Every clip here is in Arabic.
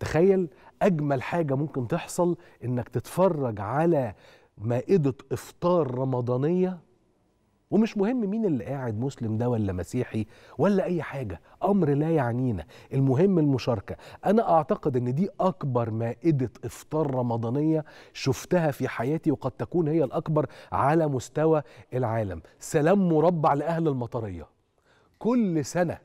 تخيل أجمل حاجة ممكن تحصل إنك تتفرج على مائدة إفطار رمضانية، ومش مهم مين اللي قاعد، مسلم ده ولا مسيحي ولا أي حاجة، أمر لا يعنينا، المهم المشاركة. أنا أعتقد أن دي أكبر مائدة إفطار رمضانية شفتها في حياتي، وقد تكون هي الأكبر على مستوى العالم. سلام مربع لأهل المطرية. كل سنة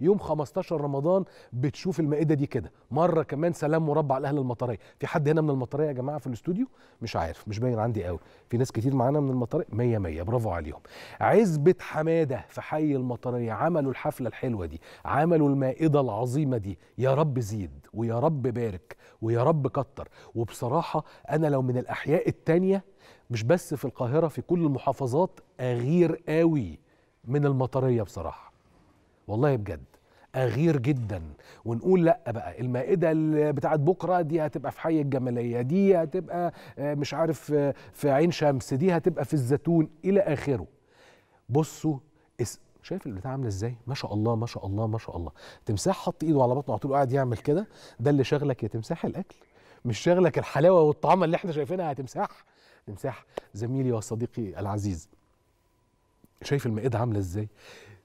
يوم 15 رمضان بتشوف المائدة دي كده، مرة كمان سلام مربع لأهل المطرية. في حد هنا من المطرية يا جماعة في الاستوديو؟ مش عارف، مش باين عندي قوي. في ناس كتير معانا من المطرية، مية مية، برافو عليهم. عزبة حمادة في حي المطرية عملوا الحفلة الحلوة دي، عملوا المائدة العظيمة دي. يا رب زيد، ويا رب بارك، ويا رب كتر. وبصراحة أنا لو من الأحياء التانية، مش بس في القاهرة، في كل المحافظات، أغير قوي من المطرية بصراحة، والله بجد أغير جدا. ونقول لأ بقى، المائدة اللي بتاعت بكرة دي هتبقى في حي الجمالية، دي هتبقى مش عارف في عين شمس، دي هتبقى في الزيتون، إلى آخره. بصوا شايف البتاع عامله ازاي؟ ما شاء الله ما شاء الله ما شاء الله. تمساح حط ايده على بطنه على طول قاعد يعمل كده. ده اللي شغلك يا تمساح الأكل، مش شغلك الحلاوة والطعام اللي احنا شايفينها يا تمساح زميلي وصديقي العزيز. شايف المائدة عامله ازاي؟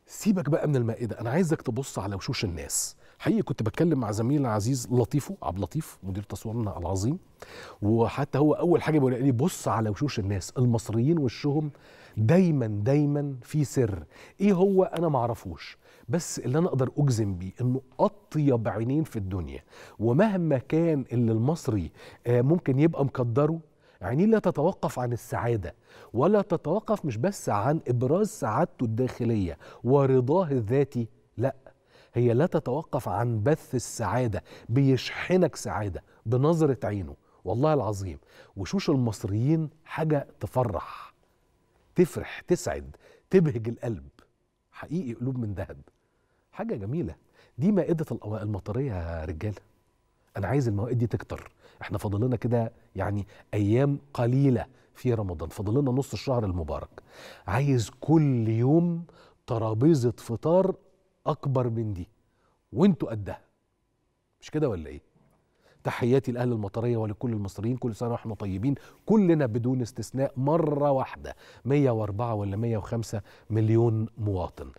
سيبك بقى من المائدة، أنا عايزك تبص على وشوش الناس. حقيقي كنت بتكلم مع زميلنا العزيز لطيفو عبد اللطيف مدير تصويرنا العظيم، وحتى هو أول حاجة بيقول لي بص على وشوش الناس. المصريين وشهم دايما في سر، إيه هو أنا معرفوش، بس اللي أنا أقدر أجزم بيه إنه أطيب عينين في الدنيا. ومهما كان اللي المصري ممكن يبقى مقدره، عينيه لا تتوقف عن السعادة، ولا تتوقف مش بس عن إبراز سعادته الداخلية ورضاه الذاتي، لا، هي لا تتوقف عن بث السعادة، بيشحنك سعادة بنظرة عينه، والله العظيم. وشوش المصريين حاجة تفرح، تفرح، تسعد، تبهج القلب، حقيقي قلوب من ذهب، حاجة جميلة. دي مائدة المطرية يا رجالة، أنا عايز الموائد دي تكتر. احنا فاضل لنا كده يعني أيام قليلة في رمضان، فاضل لنا نص الشهر المبارك. عايز كل يوم ترابيزة فطار أكبر من دي، وانتوا قدها، مش كده ولا إيه؟ تحياتي لأهل المطرية ولكل المصريين، كل سنة واحنا طيبين، كلنا بدون استثناء، مرة واحدة 104 ولا 105 مليون مواطن.